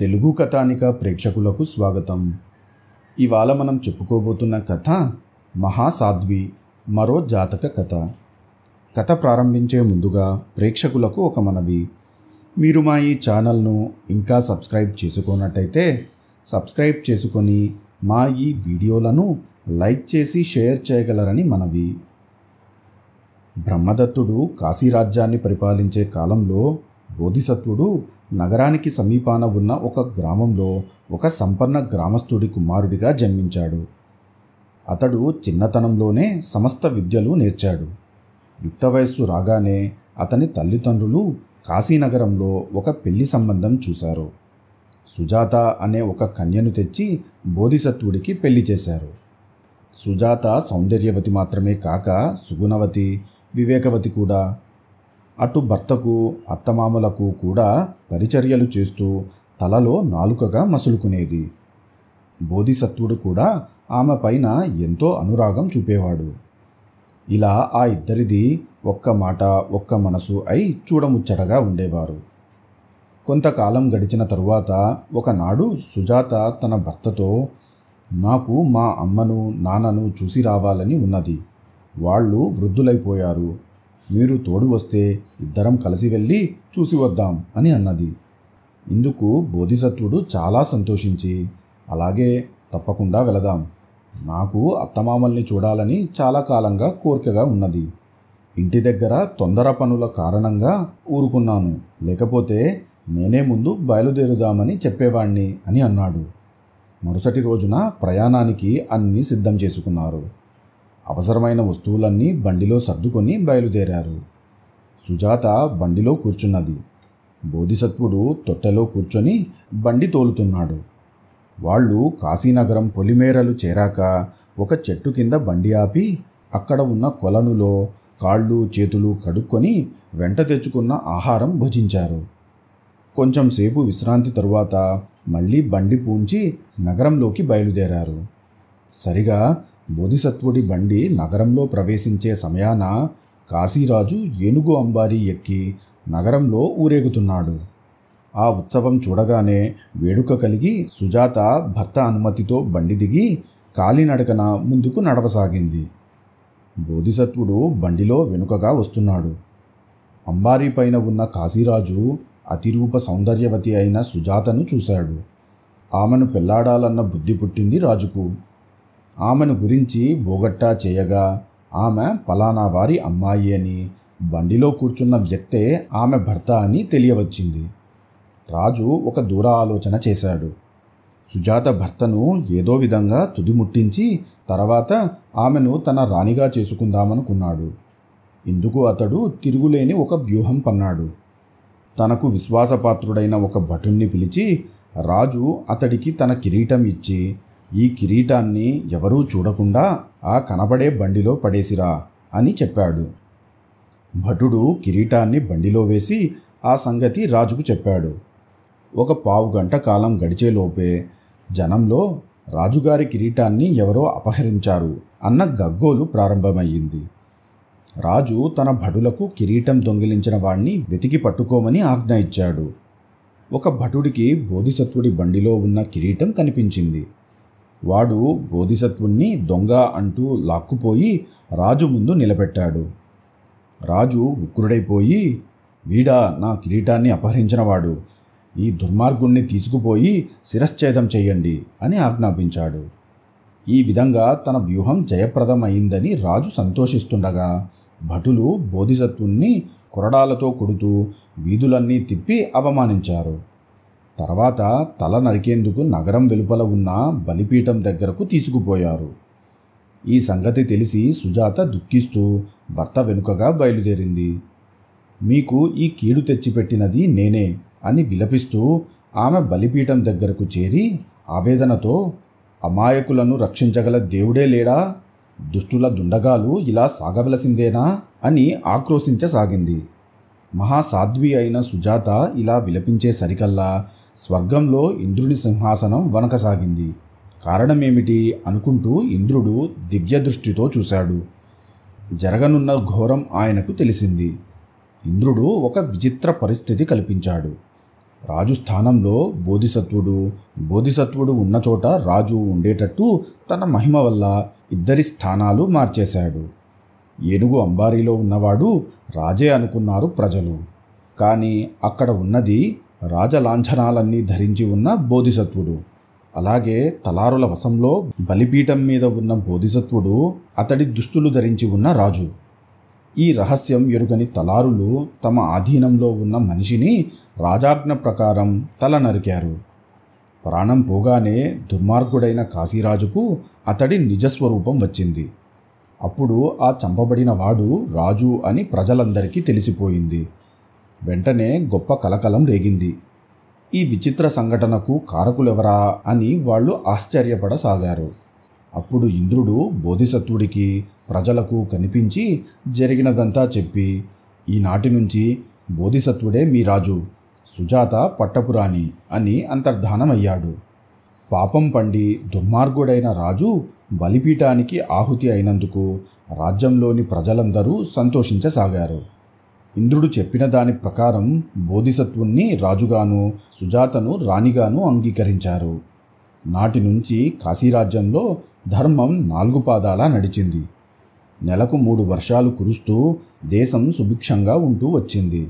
తెలుగు కథానిక ప్రేక్షకులకు స్వాగతం। ఇవాళ మనం చెప్పుకోబోతున్న కథ మహా సాధ్వి, మరో జాతక కథ। కథ ప్రారంభించే ముందుగా ప్రేక్షకులకు ఒక మనవి, మీరు మా ఈ ఛానల్ను ఇంకా సబ్స్క్రైబ్ చేసుకోనట్టయితే సబ్స్క్రైబ్ చేసుకొని మా ఈ వీడియోలను లైక్ చేసి షేర్ చేయగలరని మనవి। బ్రహ్మదత్తుడు కాశీరాజ్యాన్ని పరిపాలించే కాలంలో బోధిసత్వుడు నగరానికి సమీపాన ఉన్న ఒక గ్రామంలో ఒక సంపన్న గ్రామస్తుడి కుమారుడిగా జన్మించాడు। అతడు చిన్నతనంలోనే సమస్త విద్యలు నేర్చాడు। యుక్త వయస్సు రాగానే అతని తల్లిదండ్రులు కాశీనగరంలో ఒక పెళ్లి సంబంధం చూశారు। సుజాత అనే ఒక కన్యను తెచ్చి బోధిసత్వుడికి పెళ్లి చేశారు। సుజాత సౌందర్యవతి మాత్రమే కాక సుగుణవతి, వివేకవతి కూడా। అటు భర్తకు అత్తమామలకు కూడా పరిచర్యలు చేస్తూ తలలో నాలుకగా మసులుకునేది। బోధిసత్వుడు కూడా ఆమె పైన ఎంతో అనురాగం చూపేవాడు। ఇలా ఆ ఇద్దరిది ఒక్క మాట ఒక్క మనసు అయి చూడముచ్చటగా ఉండేవారు। కొంతకాలం గడిచిన తరువాత ఒకనాడు సుజాత తన భర్తతో, నాకు మా అమ్మను నాన్నను చూసి రావాలని ఉన్నది, వాళ్ళు వృద్ధులైపోయారు, మీరు తోడు వస్తే ఇద్దరం కలిసి వెళ్ళి చూసి వద్దాం అని అన్నది। ఇందుకు బోధిసత్వుడు చాలా సంతోషించి, అలాగే తప్పకుండా వెళదాం, నాకు అత్తమామల్ని చూడాలని చాలా కాలంగా కోరికగా ఉన్నది, ఇంటి దగ్గర తొందర పనుల కారణంగా ఊరుకున్నాను, లేకపోతే నేనే ముందు బయలుదేరుదామని చెప్పేవాణ్ణి అని అన్నాడు। మరుసటి రోజున ప్రయాణానికి అన్నీ సిద్ధం చేసుకున్నారు। అవసరమైన వస్తువులన్నీ బండిలో సర్దుకొని బయలుదేరారు। సుజాత బండిలో కూర్చున్నది, బోధిసత్వుడు తొట్టెలో కూర్చొని బండి తోలుతున్నాడు। వాళ్ళు కాశీనగరం పొలిమేరలు చేరాక ఒక చెట్టు కింద బండి ఆపి అక్కడ ఉన్న కొలనులో కాళ్ళు చేతులు కడుక్కొని వెంట తెచ్చుకున్న ఆహారం భుజించారు। కొంచెం సేపు విశ్రాంతి తరువాత మళ్ళీ బండి పూంచి నగరంలోకి బయలుదేరారు। సరిగా బోధిసత్వుడి బండి నగరంలో ప్రవేశించే సమయాన కాశీరాజు ఏనుగు అంబారీ ఎక్కి నగరంలో ఊరేగుతున్నాడు। ఆ ఉత్సవం చూడగానే వేడుక కలిగి సుజాత భర్త అనుమతితో బండి దిగి కాలినడకన ముందుకు నడవసాగింది। బోధిసత్వుడు బండిలో వెనుకగా వస్తున్నాడు। అంబారీ పైన ఉన్న కాశీరాజు అతిరూప సౌందర్యవతి అయిన సుజాతను చూశాడు। ఆమెను పెళ్లాడాలన్న బుద్ధి పుట్టింది రాజుకు। ఆమెను గురించి బోగట్టా చేయగా ఆమె పలానా వారి అమ్మాయి అని, బండిలో కూర్చున్న వ్యక్తే ఆమె భర్త అని తెలియవచ్చింది। రాజు ఒక దూర ఆలోచన చేశాడు। సుజాత భర్తను ఏదో విధంగా తుదిముట్టించి తర్వాత ఆమెను తన రాణిగా చేసుకుందామనుకున్నాడు। ఇందుకు అతడు తిరుగులేని ఒక వ్యూహం పన్నాడు। తనకు విశ్వాసపాత్రుడైన ఒక భటుణ్ణి పిలిచి రాజు అతడికి తన కిరీటం ఇచ్చి, ఈ కిరీటాన్ని ఎవరూ చూడకుండా ఆ కనబడే బండిలో పడేసిరా అని చెప్పాడు। భటుడు కిరీటాన్ని బండిలో వేసి ఆ సంగతి రాజుకు చెప్పాడు। ఒక పావు గంట కాలం గడిచేలోపే జనంలో రాజుగారి కిరీటాన్ని ఎవరో అపహరించారు అన్న గగ్గోలు ప్రారంభమయ్యింది। రాజు తన భటులకు కిరీటం దొంగిలించిన వాణ్ణి వెతికి పట్టుకోమని ఆజ్ఞ ఇచ్చాడు। ఒక భటుడికి బోధిసత్వుడి బండిలో ఉన్న కిరీటం కనిపించింది। వాడు బోధిసత్వుణ్ణి దొంగ అంటూ లాక్కుపోయి రాజు ముందు నిలబెట్టాడు। రాజు ఉగ్రుడైపోయి, వీడా నా కిరీటాన్ని అపహరించినవాడు, ఈ దుర్మార్గుణ్ణి తీసుకుపోయి శిరశ్ఛేదం చేయండి అని ఆజ్ఞాపించాడు। ఈ విధంగా తన వ్యూహం జయప్రదమైందని రాజు సంతోషిస్తుండగా భటులు బోధిసత్వుణ్ణి కొరడాలతో కొడుతూ వీధులన్నీ తిప్పి అవమానించారు। తర్వాత తల నరికేందుకు నగరం వెలుపల ఉన్న బలిపీఠం దగ్గరకు తీసుకుపోయారు। ఈ సంగతి తెలిసి సుజాత దుఃఖిస్తూ భర్త వెనుకగా బయలుదేరింది। మీకు ఈ కీడు తెచ్చిపెట్టినది నేనే అని విలపిస్తూ ఆమె బలిపీఠం దగ్గరకు చేరి ఆవేదనతో, అమాయకులను రక్షించగల దేవుడే లేడా, దుష్టుల దుండగాలు ఇలా సాగవలసిందేనా అని ఆక్రోశించసాగింది। మహా సాధ్వి అయిన సుజాత ఇలా విలపించే సరికల్లా స్వర్గంలో ఇంద్రుని సింహాసనం వణకసాగింది। కారణమేమిటి అనుకుంటూ ఇంద్రుడు దివ్య దృష్టితో చూశాడు। జరగనున్న ఘోరం ఆయనకు తెలిసింది। ఇంద్రుడు ఒక విచిత్ర పరిస్థితి కల్పించాడు। రాజుస్థానంలో బోధిసత్వుడు ఉన్న చోట రాజు ఉండేటట్టు తన మహిమ వల్ల ఇద్దరి స్థానాలు మార్చేశాడు. ఏనుగు అంబారీలో ఉన్నవాడు రాజే అనుకున్నారు ప్రజలు. కానీ అక్కడ ఉన్నది రాజలాంఛనాలన్నీ ధరించి ఉన్న బోధిసత్వుడు. అలాగే తలారుల వశంలో బలిపీఠం మీద ఉన్న బోధిసత్వుడు, అతడి దుస్తులు ధరించి ఉన్న రాజు. ఈ రహస్యం ఎరుగని తలారులు తమ ఆధీనంలో ఉన్న మనిషిని రాజాజ్ఞ ప్రకారం తల నరికారు. ప్రాణం పోగానే దుర్మార్గుడైన కాశీరాజుకు అతడి నిజస్వరూపం వచ్చింది. అప్పుడు ఆ చంపబడిన వాడు రాజు అని ప్రజలందరికీ తెలిసిపోయింది. వెంటనే గొప్ప కలకలం రేగింది. ఈ విచిత్ర సంఘటనకు కారకులెవరా అని వాళ్ళు ఆశ్చర్యపడసాగారు. అప్పుడు ఇంద్రుడు బోధిసత్వుడికి ప్రజలకు కనిపించి జరిగినదంతా చెప్పి, ఈనాటి నుంచి బోధిసత్వుడే మీ రాజు, సుజాత పట్టపురాణి అని అంతర్ధానమయ్యాడు. పాపం పండి దుర్మార్గుడైన రాజు బలిపీఠానికి ఆహుతి అయినందుకు రాజ్యంలోని ప్రజలందరూ సంతోషించసాగారు. ఇంద్రుడు చెప్పిన దాని ప్రకారం బోధిసత్వుణ్ణి రాజుగాను, సుజాతను రాణిగాను అంగీకరించారు. నాటి నుంచి కాశీరాజ్యంలో ధర్మం 4 పాదాలా నడిచింది. నెలకు 3 వర్షాలు కురుస్తూ దేశం సుభిక్షంగా ఉంటూ వచ్చింది.